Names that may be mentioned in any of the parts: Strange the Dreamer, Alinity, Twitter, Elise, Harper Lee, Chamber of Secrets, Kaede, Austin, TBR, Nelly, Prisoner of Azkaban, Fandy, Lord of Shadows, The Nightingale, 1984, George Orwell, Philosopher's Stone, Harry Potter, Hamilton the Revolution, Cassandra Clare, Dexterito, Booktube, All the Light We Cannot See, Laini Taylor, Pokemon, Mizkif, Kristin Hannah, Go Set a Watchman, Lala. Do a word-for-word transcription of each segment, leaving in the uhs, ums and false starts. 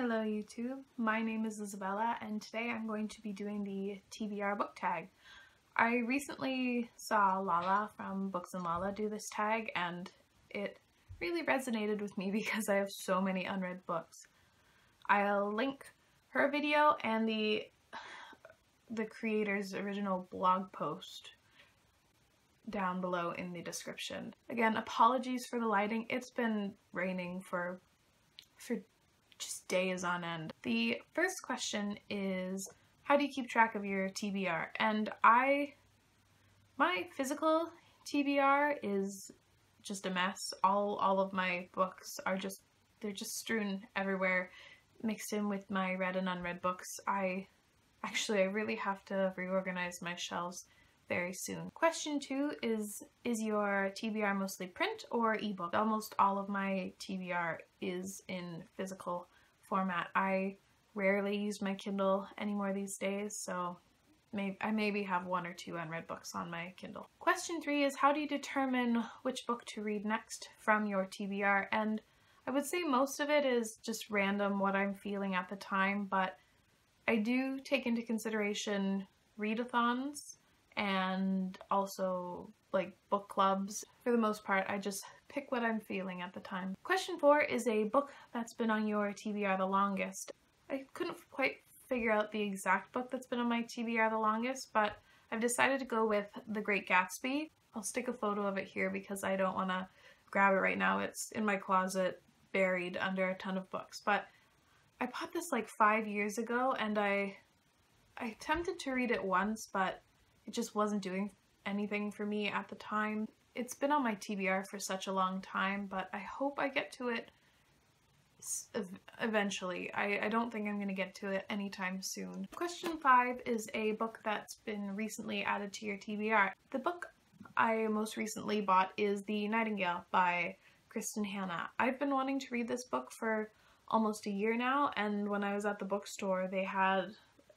Hello YouTube, my name is Isabella and today I'm going to be doing the T B R book tag. I recently saw Lala from Books and Lala do this tag and it really resonated with me because I have so many unread books. I'll link her video and the, the creator's original blog post down below in the description. Again, apologies for the lighting, it's been raining for, for just days on end. The first question is, how do you keep track of your T B R? And I, my physical T B R is just a mess. All, all of my books are just, they're just strewn everywhere, mixed in with my read and unread books. I, actually I really have to reorganize my shelves very soon. Question two is, is your T B R mostly print or ebook? Almost all of my T B R is in physical format. I rarely use my Kindle anymore these days, so maybe, I maybe have one or two unread books on my Kindle. Question three is, how do you determine which book to read next from your T B R? And I would say most of it is just random, what I'm feeling at the time, but I do take into consideration readathons and also like book clubs. For the most part, I just pick what I'm feeling at the time. Question four is a book that's been on your T B R the longest. I couldn't quite figure out the exact book that's been on my T B R the longest, but I've decided to go with The Great Gatsby. I'll stick a photo of it here because I don't want to grab it right now. It's in my closet, buried under a ton of books. But I bought this like five years ago and I, I attempted to read it once, but it just wasn't doing anything for me at the time. It's been on my T B R for such a long time, but I hope I get to it eventually. I, I don't think I'm going to get to it anytime soon. Question five is a book that's been recently added to your T B R. The book I most recently bought is The Nightingale by Kristin Hannah. I've been wanting to read this book for almost a year now, and when I was at the bookstore they had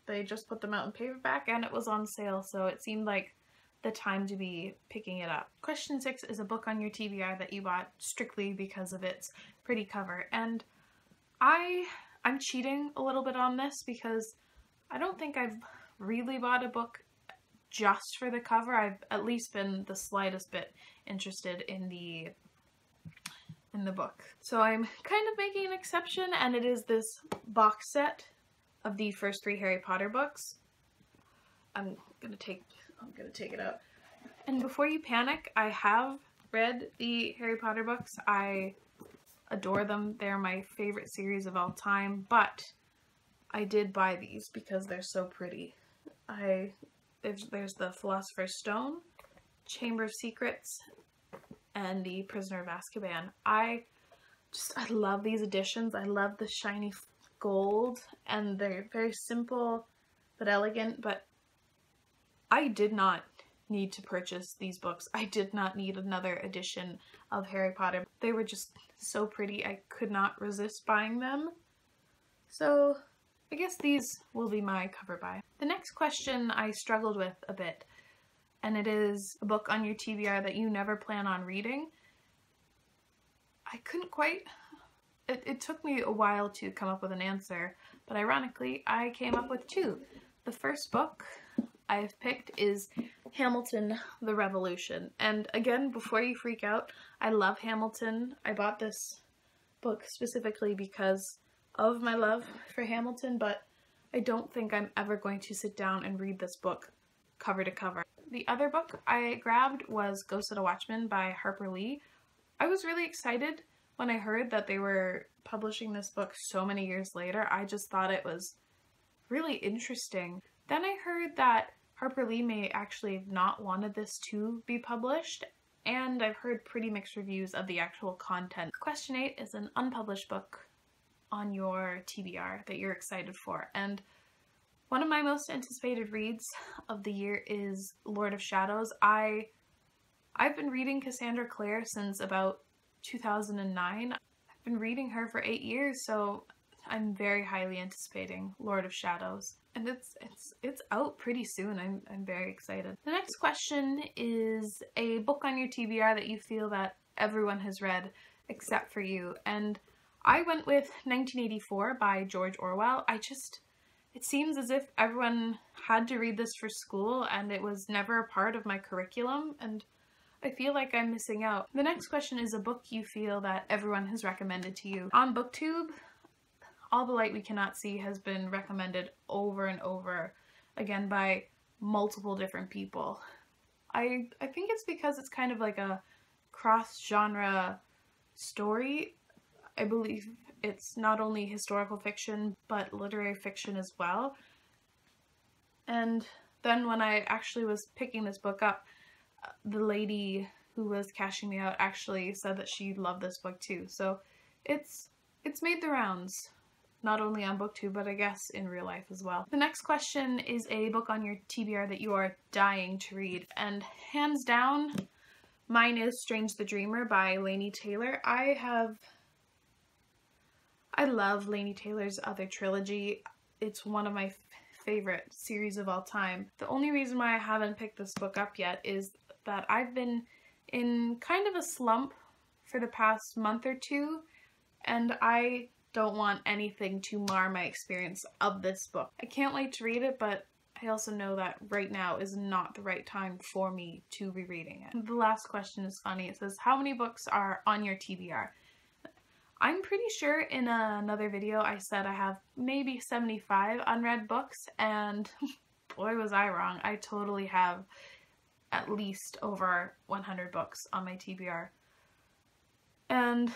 They just put them out in paperback and it was on sale, so it seemed like the time to be picking it up. Question six is a book on your T B R that you bought strictly because of its pretty cover. And I, I'm cheating a little bit on this because I don't think I've really bought a book just for the cover. I've at least been the slightest bit interested in the in the book. So I'm kind of making an exception, and it is this box set of the first three Harry Potter books. I'm gonna take I'm gonna take it out. And before you panic, I have read the Harry Potter books. I adore them. They're my favorite series of all time, but I did buy these because they're so pretty. I there's, there's the Philosopher's Stone, Chamber of Secrets, and the Prisoner of Azkaban. I just I love these editions. I love the shiny gold, and they're very simple but elegant, but I did not need to purchase these books. I did not need another edition of Harry Potter. They were just so pretty, I could not resist buying them. So I guess these will be my cover buy. The next question I struggled with a bit, and it is a book on your T B R that you never plan on reading. I couldn't quite It, it took me a while to come up with an answer, but ironically I came up with two. The first book I've picked is Hamilton the Revolution, and again, before you freak out, I love Hamilton. I bought this book specifically because of my love for Hamilton, but I don't think I'm ever going to sit down and read this book cover to cover. The other book I grabbed was Go Set a Watchman by Harper Lee. I was really excited when I heard that they were publishing this book so many years later. I just thought it was really interesting. Then I heard that Harper Lee may actually have not wanted this to be published, and I've heard pretty mixed reviews of the actual content. Question eight is an unpublished book on your T B R that you're excited for, and one of my most anticipated reads of the year is Lord of Shadows. I, I've been reading Cassandra Clare since about two thousand nine. I've been reading her for eight years, so I'm very highly anticipating Lord of Shadows, and it's it's it's out pretty soon. I'm I'm very excited. The next question is a book on your T B R that you feel that everyone has read except for you, and I went with nineteen eighty-four by George Orwell. I just, it seems as if everyone had to read this for school and it was never a part of my curriculum, and I feel like I'm missing out. The next question is a book you feel that everyone has recommended to you. On Booktube, All the Light We Cannot See has been recommended over and over again by multiple different people. I, I think it's because it's kind of like a cross-genre story. I believe it's not only historical fiction, but literary fiction as well. And then when I actually was picking this book up, the lady who was cashing me out actually said that she loved this book too. So it's it's made the rounds, not only on Booktube, but I guess in real life as well. The next question is a book on your T B R that you are dying to read, and hands down, mine is Strange the Dreamer by Laini Taylor. I have... I love Laini Taylor's other trilogy. It's one of my f favorite series of all time. The only reason why I haven't picked this book up yet is that I've been in kind of a slump for the past month or two, and I don't want anything to mar my experience of this book. I can't wait to read it, but I also know that right now is not the right time for me to be reading it. The last question is funny. It says, how many books are on your T B R? I'm pretty sure in a, another video I said I have maybe seventy-five unread books, and boy was I wrong. I totally have at least over one hundred books on my T B R. And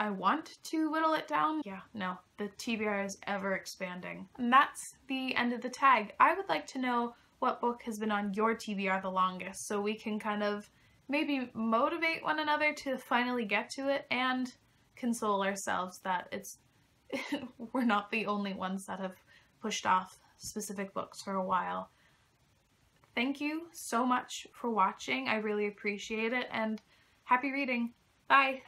I want to whittle it down. Yeah, no, the T B R is ever expanding. And that's the end of the tag. I would like to know what book has been on your T B R the longest, so we can kind of maybe motivate one another to finally get to it and console ourselves that it's we're not the only ones that have pushed off specific books for a while. Thank you so much for watching. I really appreciate it, and happy reading. Bye!